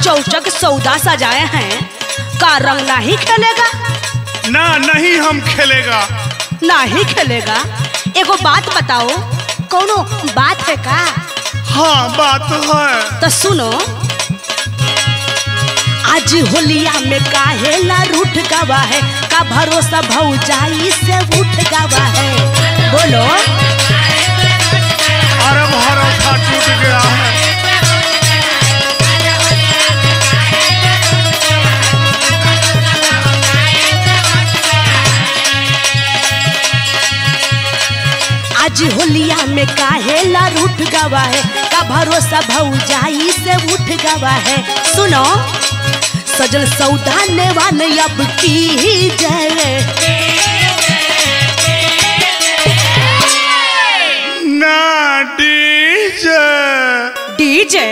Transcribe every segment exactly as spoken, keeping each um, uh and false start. चौचक सौदा सजाए हैं, का रंग नहीं खेलेगा? ना नहीं हम खेलेगा। नहीं खेलेगा? एगो बात बताओ, कोनो बात है का? हाँ बात है। तो सुनो, आज होलिया में काहे ला रूठ गवा है, का भरोसा भौजाई से उठ गवा है? बोलो। अरे भरोसा टूट गया है। आज होलिया में काहे ला रूठ गवा है, का भरोसा भौजाई से उठ गवा है? सुनो, सजल सौदा नेवान अब की जाए। ना डीजे। डीजे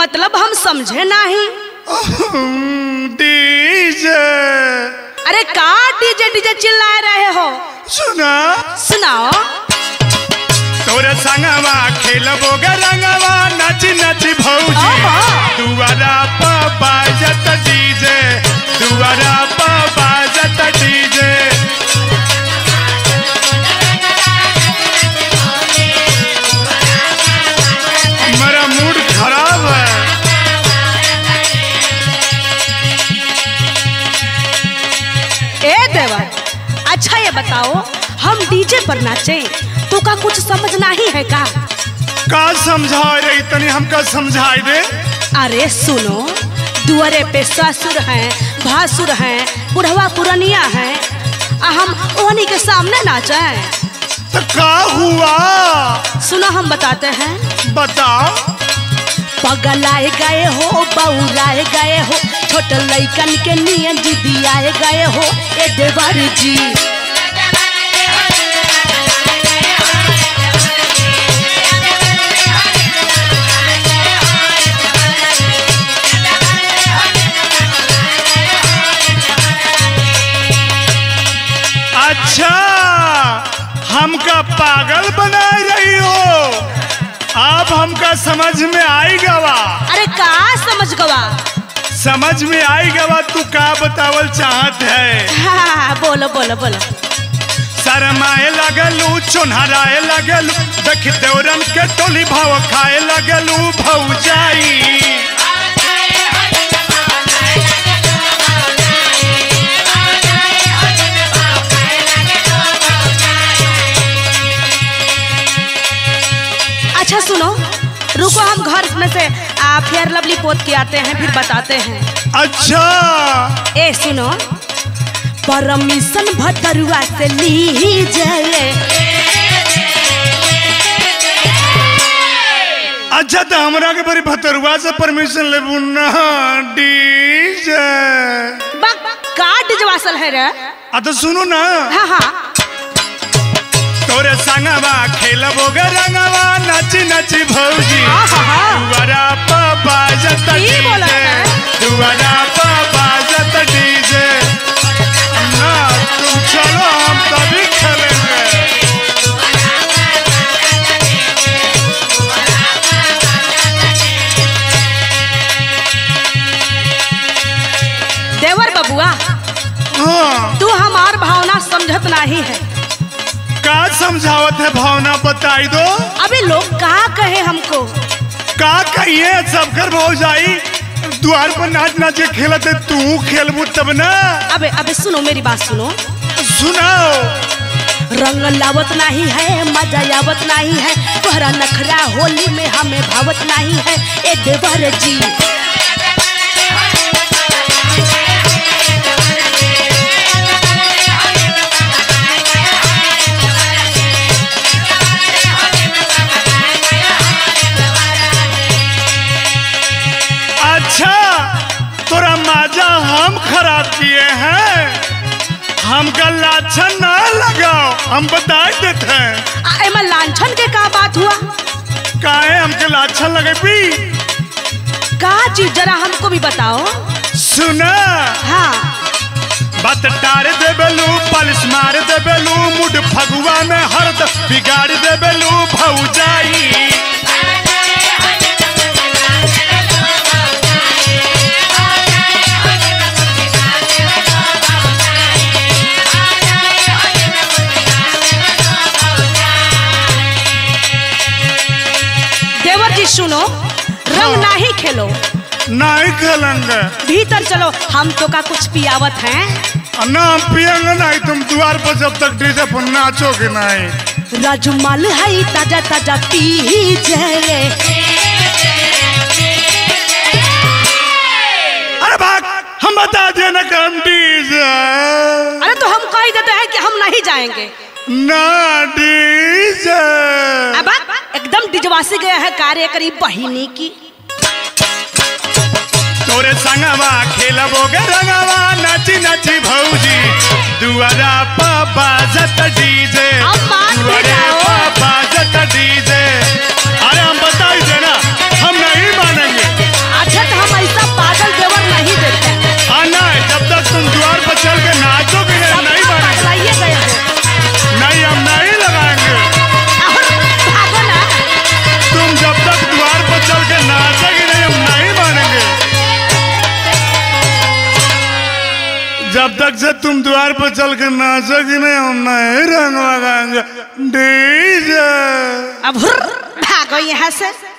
मतलब हम समझे नहीं। डीजे। अरे का डीजे डीजे चिल्ला रहे हो? सुना सुनाओ। तोरा संगवा खेलबो ग रंगवा, नच नच भौजी दुआरा पा बाजत डीजे, दुआरा पा बाजत डीजे। मेरा मूड खराब है। ए देवा, अच्छा ये बताओ, हम डीजे पर नाचे तो का कुछ समझ नहीं है का? का समझा रे, इतने हमका समझाई दे। अरे सुनो, दुआरे पे ससुर हैं, भासुर हैं, पुरवा पुरनिया हैं, आ हम ओहनी के सामने नाचे तो का हुआ? सुनो हम बताते हैं। बताओ। पगलाए गए हो, बउराए गए हो, छोटे लइकन के नियन जिदियाए गए हो, ए देवर जी। हमका पागल बना रही हो, आप हमका समझ में आई गवा। अरे का समझ गवा? समझ में आई गवा तू का बतावल चाहत है? हाँ, बोलो बोलो बोलो। शरमाए लगलू, चुनहराए लगलू, देख देवरन के टोली भाव खाए लगलू भौजाई। अच्छा सुनो, रुको, हम घर में से आप फेयर लवली पोत के आते हैं, फिर बताते हैं। अच्छा। ए सुनो, परमिशन भटरुआ से ली जाए। अच्छा तो हमरा के बड़ी भटरुआ से परमिशन लेबू ना डीजे। बक का डीजे वासल है रे? आ तो सुनो ना। हाँ हाँ। तोरे संगवा खेलबो ग रंगवा, नच नच भौजी दुआरा पा बाजत डीजे, दुआरा पा बाजत डीजे। ना तुम चलो, हम तभी खेलेंगे। देवर बबुआ। हाँ। तू हमार भावना समझत नहीं है। का समझावत है भावना बताई दो। अबे लोग का कहे हमको? का कहिए, सब कर भौजाई द्वार पर नाच नाचे खेलते, तू खेलबू तब ना। अबे अबे सुनो, मेरी बात सुनो। सुनाओ। रंग लावत नहीं है, मजा आवत नहीं है, तोहरा नखरा होली में हमें भावत नहीं है, ए देवर जी। हम खराब किए हैं, हमका लाछन ना लगाओ, हम बता देते हैं। मैं लाछन के का बात हुआ? काहे हमके लाछन लगे भी? का चीज जरा हमको भी बताओ। सुना। हाँ। बात टार दे बेलू, पालिश मार दे बेलू, मुड फगुआ में हरद बिगाड़ दे बेलू भौजाई। लेकर चलो, हम तो का कुछ पियावत हैं। अन्ना हम पियेंगे नहीं, तुम द्वार पर जब तक डीजे पर नाचोगे नहीं। राजमाल है ताजा ताजा पी जाए। अरे भाग, हम बता दिए ना हम डीजे। अरे तो हम कह देते हैं कि हम नहीं जाएंगे ना डीजे। अब एकदम डिजवासी गया है कार्य करीब बहिनी की। तोरे संगवा खेलबोगे रंगवा, नाची नाची भौजी दुआरा पा बाजत डीजे, दुआरा पा बाजत डीजे। अरे हम बताई देना, हम नहीं मानेंगे। अच्छा तो हम ऐसा पागल देवर नहीं देते। हाँ नहीं, जब तक तुम द्वार पर चल के नाचोगे नहीं मानेंगे। नहीं, हम नहीं लगाएंगे। तुम जब तक द्वार पर चल के नाचोगे नहीं, हम नहीं मानेंगे। जब तक से तुम द्वार पर चल के नाचोगी नहीं, हम नहीं रंग लगाएंगे डीजे। अब भागो यहाँ से।